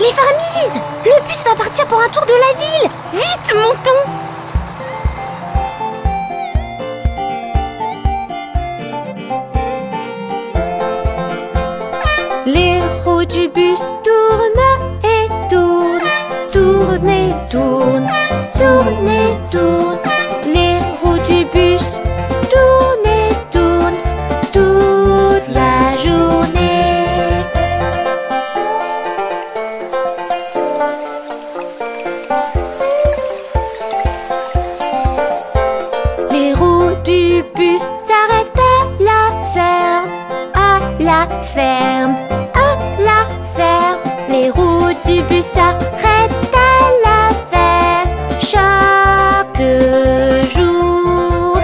Les Farmilles! Le bus va partir pour un tour de la ville! Vite, montons! Les roues du bus tournent et tournent, tournent et tournent, tournent et tournent. Les roues du bus tournent et tournent toute la journée. Les roues du bus s'arrêtent à la ferme, à la ferme. Les roues du bus s'arrêtent à la ferme chaque jour.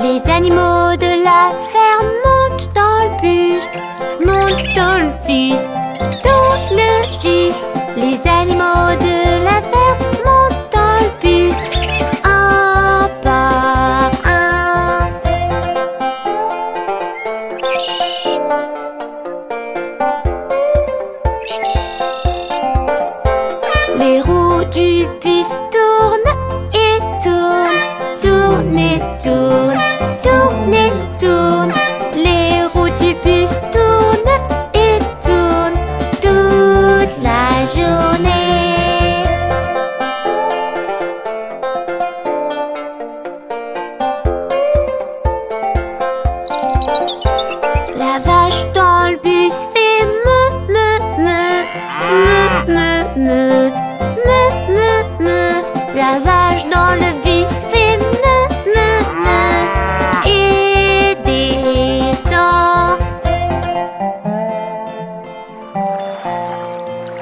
Les animaux de la ferme montent dans le bus, montent dans le bus, dans le bus. Les animaux de la ferme montent dans le bus. Les roues du bus tournent et tournent, tournent et tournent, tournent et tournent. Les roues du bus tournent et tournent toute la journée. La vache dans le bus fait me, me, me, me, me, me. La vache dans le bus fait me, me, me et descend. Les roues du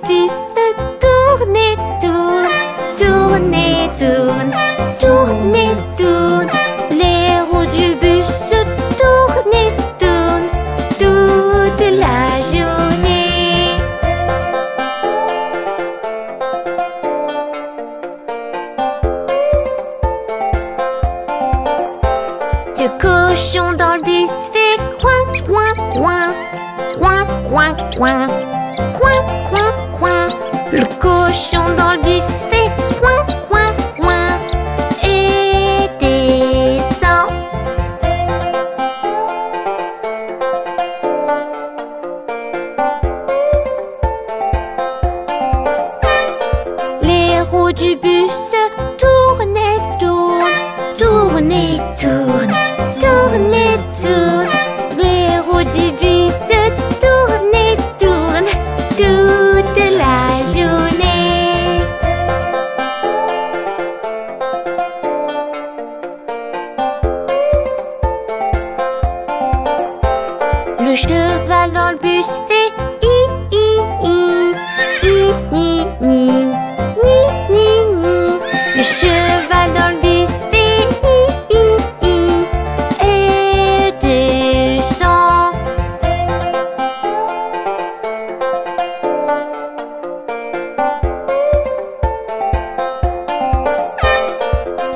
bus se tournent et tournent, tournent et tournent. Tourne et tourne, les roues du bus se tournent et tournent toute la journée. Le cochon dans le bus fait coin, coin, coin, coin, coin, coin, coin, coin, coin. Le cochon dans le bus fait coin, coin, coin. Du bus tourne et tourne, tourne et tourne, tourne et tourne. Les roues du bus tourne et tourne toute la journée. Le cheval dans le bus fait i i i i ni ni. Le cheval dans le bus fait i, i, i et descend.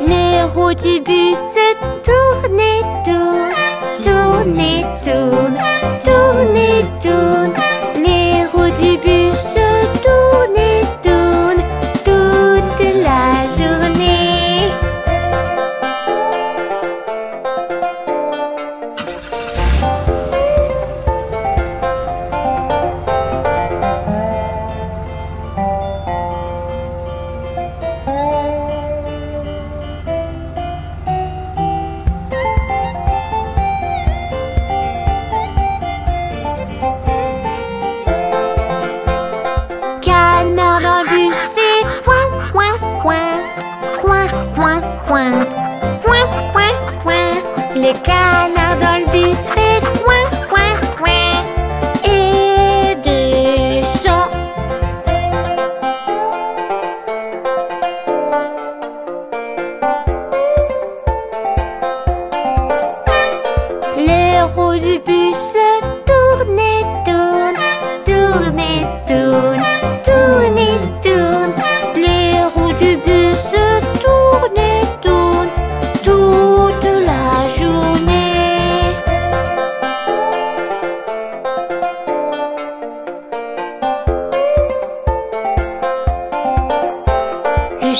Les roues du bus se tournent et tournent, tournent et tournent, tournent et tournent. Les roues du bus se tournent et tournent toute la journée.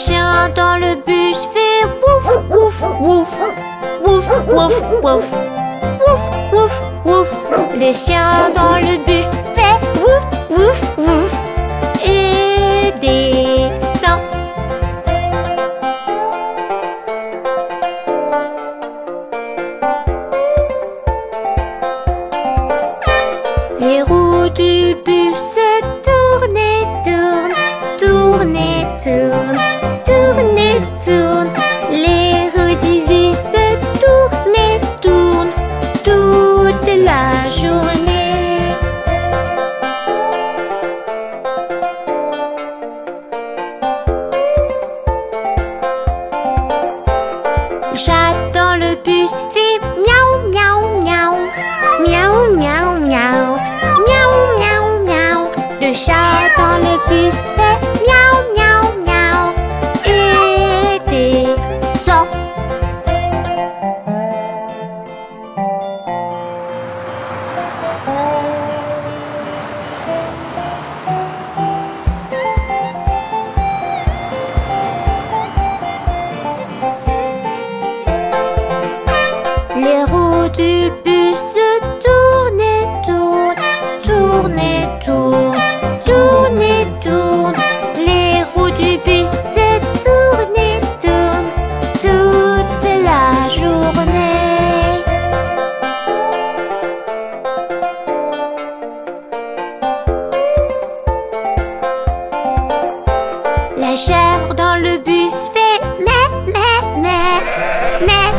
chien dans le bus fait wouf wouf wouf wouf wouf wouf wouf wouf wouf. Le chien dans le bus fait wouf wouf wouf et descend. Les roues du bus se tournent et tournent, tournent et tournent, tournent et tournent. Les roues du bus se tournent et tournent toute la journée. Le chat dans le bus fait miaou miaou miaou, miaou miaou miaou, miaou miaou miaou. Le chat dans le bus fait miaou miaou miaou et descend. Les roues du bus se tournent et tournent, tournent et tournent, tournent et tournent. Les roues du bus se tournent et tournent toute la journée. La chèvre dans le bus fait meh meh meh, meh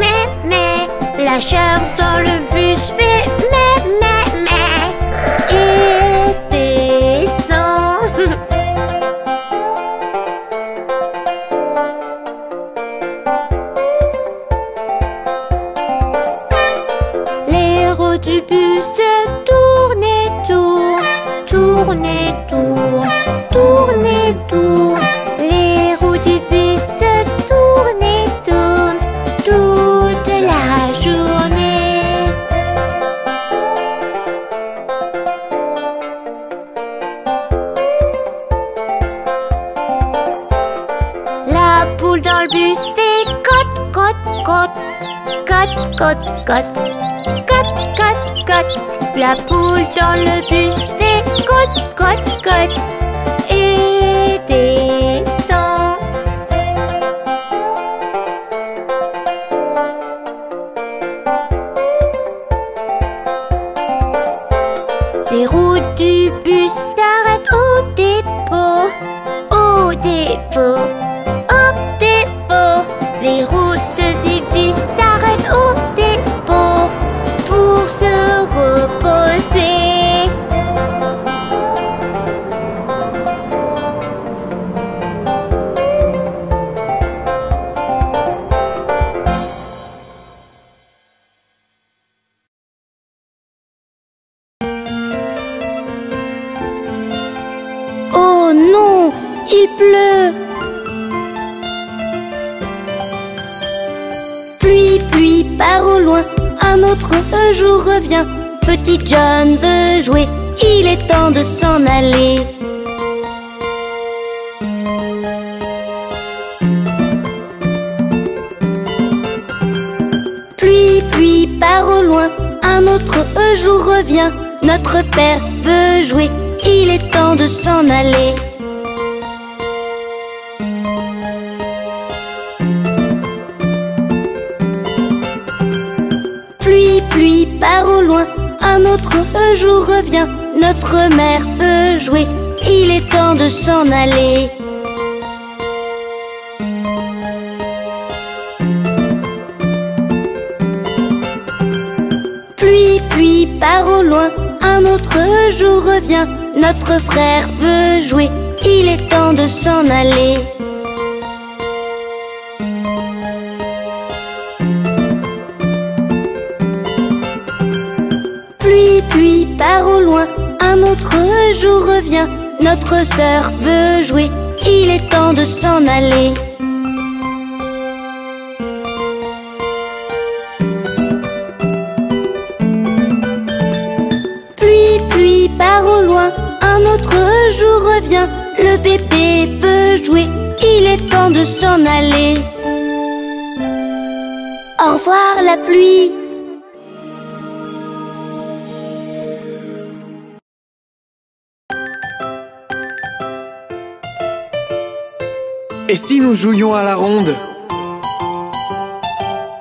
meh meh. La chèvre dans le bus fait meh meh meh et descend. Les roues du bus se tournent et tournent, tournent et tournent, tournent et tournent. Les roues du bus se tournent et tournent toute la journée. La poule dans le bus fait cotte, cotte, cotte, cotte, cotte, cotte, cotte, cotte, cotte. La poule dans le bus fait cotte, cotte, cotte et descend. Les roues du bus s'arrêtent au dépôt, au dépôt. Les routes du bus s'arrêtent au dépôt pour se reposer. Oh non, il pleut. Par au loin, un autre jour revient. Petit John veut jouer, il est temps de s'en aller. Pluie par au loin, un autre jour revient. Notre père veut jouer, il est temps de s'en aller. Par au loin, un autre jour revient. Notre mère veut jouer, il est temps de s'en aller. Pluie, par au loin, un autre jour revient. Notre frère veut jouer, il est temps de s'en aller. Pluie part au loin, un autre jour revient. Notre sœur veut jouer, il est temps de s'en aller. Pluie part au loin, un autre jour revient. Le Le bébé veut jouer, il est temps de s'en aller. Au revoir la pluie. Et si nous jouions à la ronde?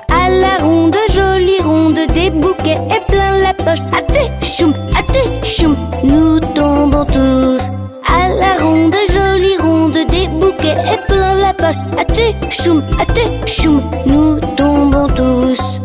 À la ronde, jolie ronde, des bouquets et plein la poche. Atté-choum, atté-choum, nous tombons tous. À la ronde, jolie ronde, des bouquets et plein la poche. Atté-choum, atté-choum, nous tombons tous.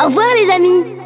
Au revoir les amis!